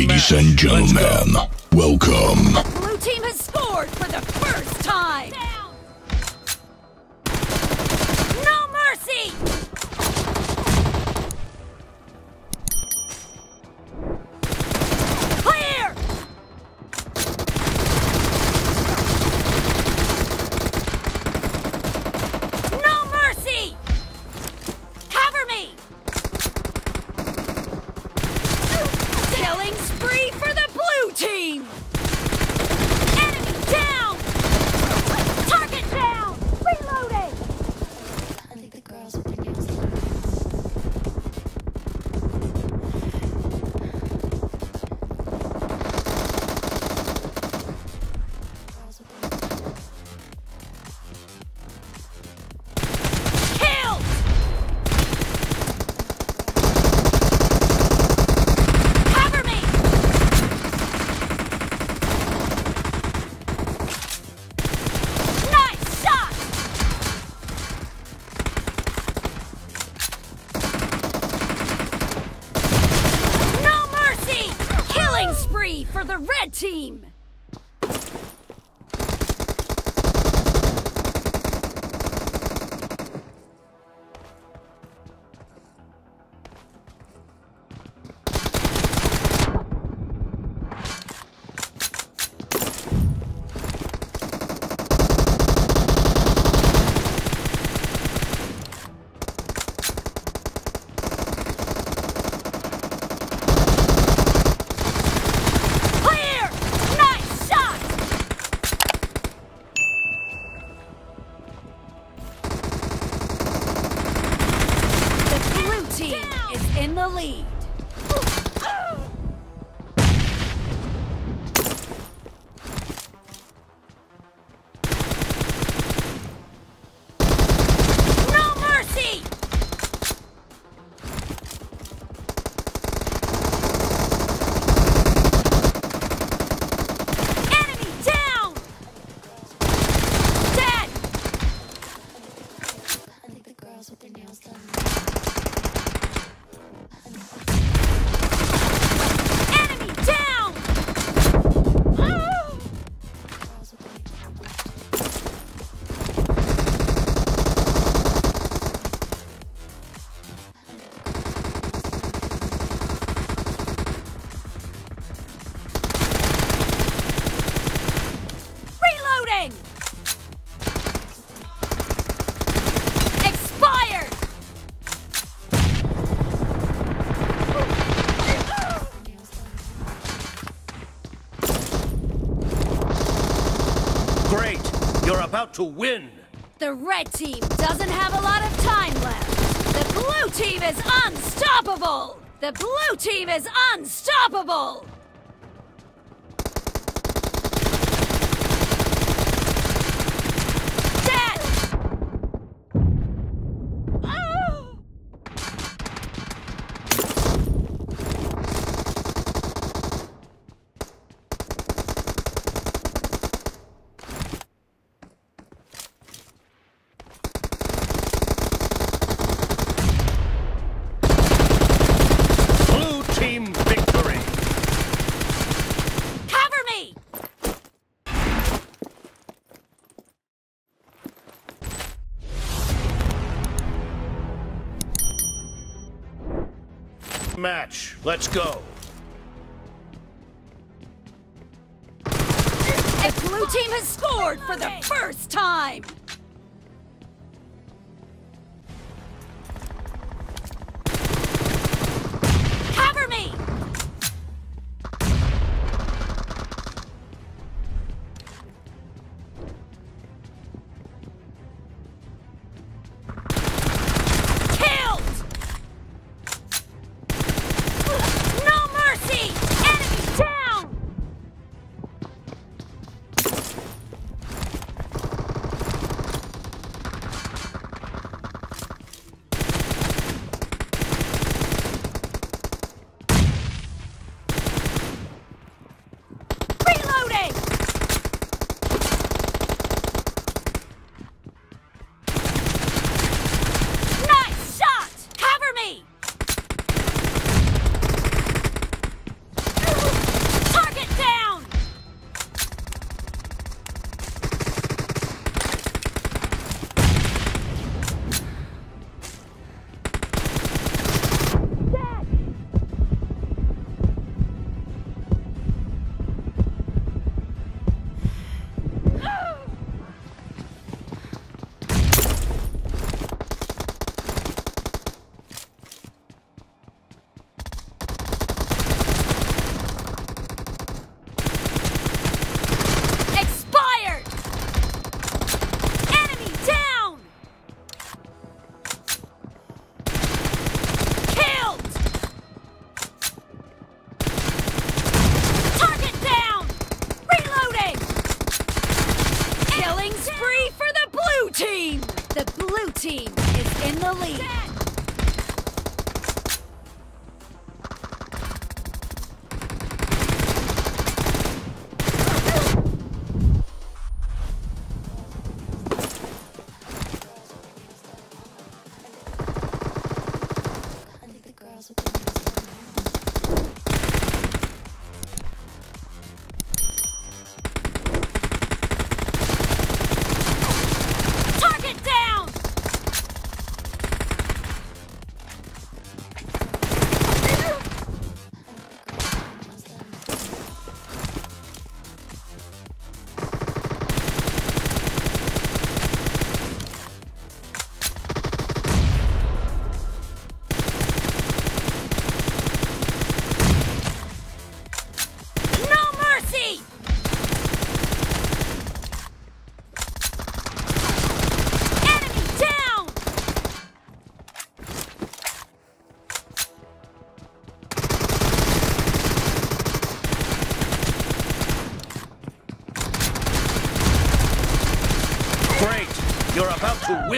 Ladies and gentlemen, welcome. Blue team has scored for the first time. Down. No mercy. Clear. No mercy. Cover me. Killing spree for the blue team! Enemy down! Target down! Reloading! I think the girls will be next. Spree for the red team! In the lead. No mercy. Enemy down. Dead. I think the girls with their nails done. Expired! Great! You're about to win! The red team doesn't have a lot of time left. The blue team is unstoppable! The blue team is unstoppable! Match. Let's go. The blue team has scored for the first time. Cover me.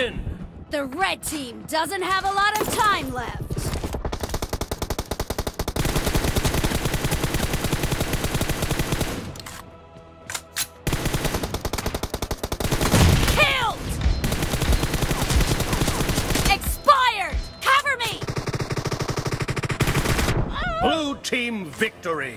win. The red team doesn't have a lot of time left. Blue team victory!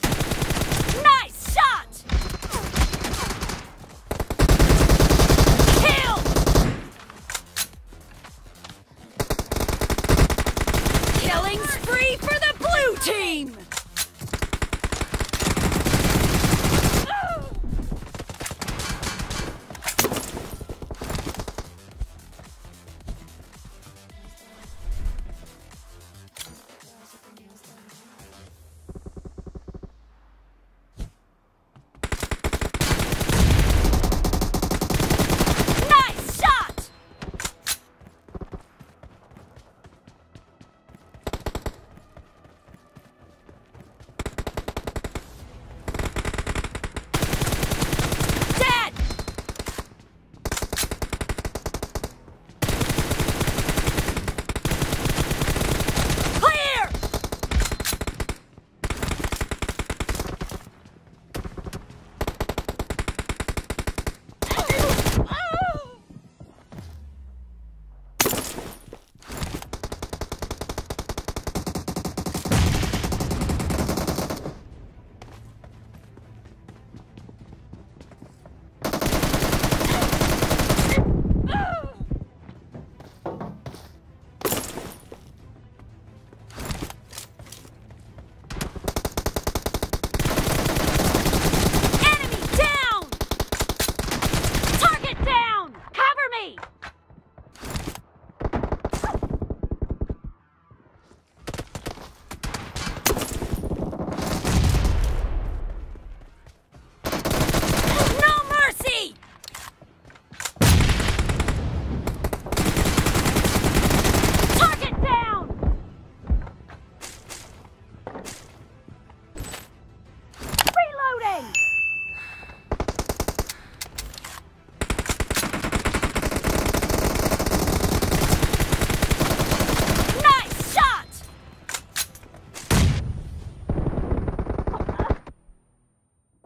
Nice shot! Kill! Killing spree for the blue team!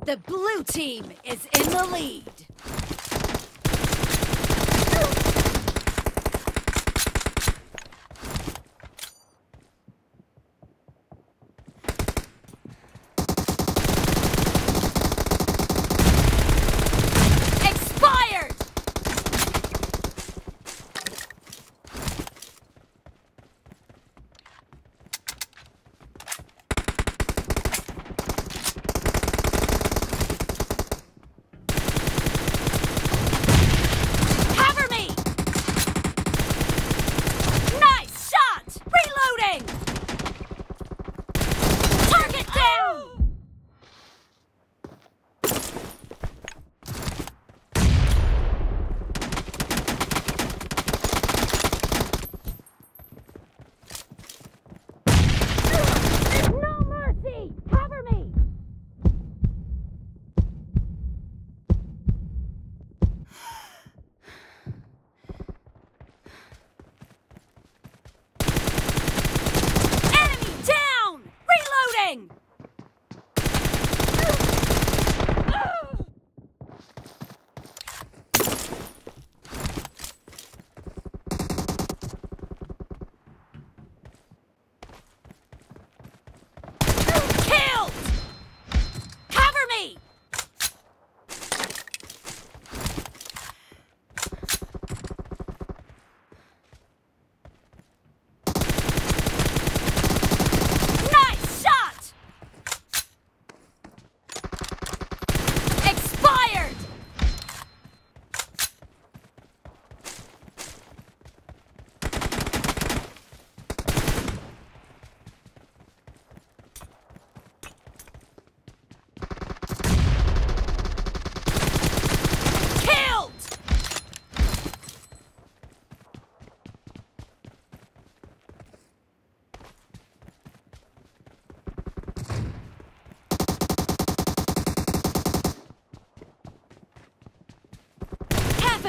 The blue team is in the lead. Expired!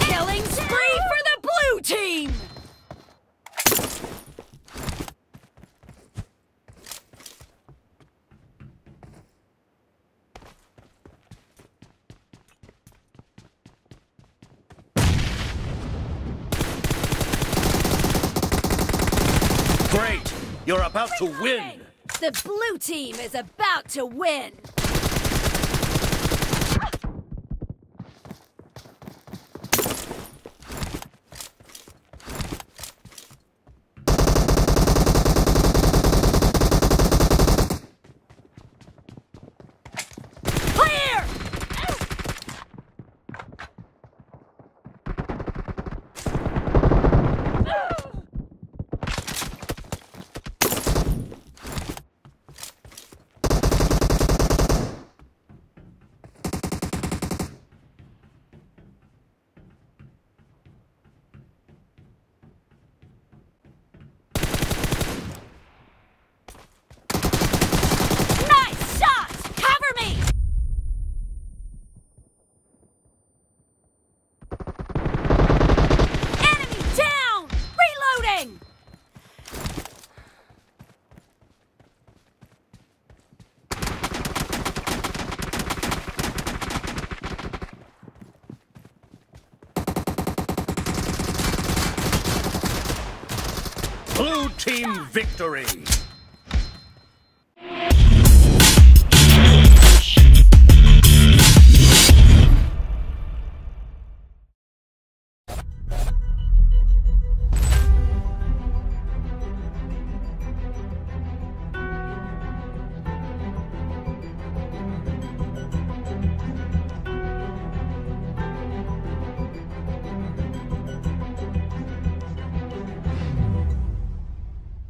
Killing spree for the blue team! Great! You're about to win! The blue team is about to win! Blue team victory!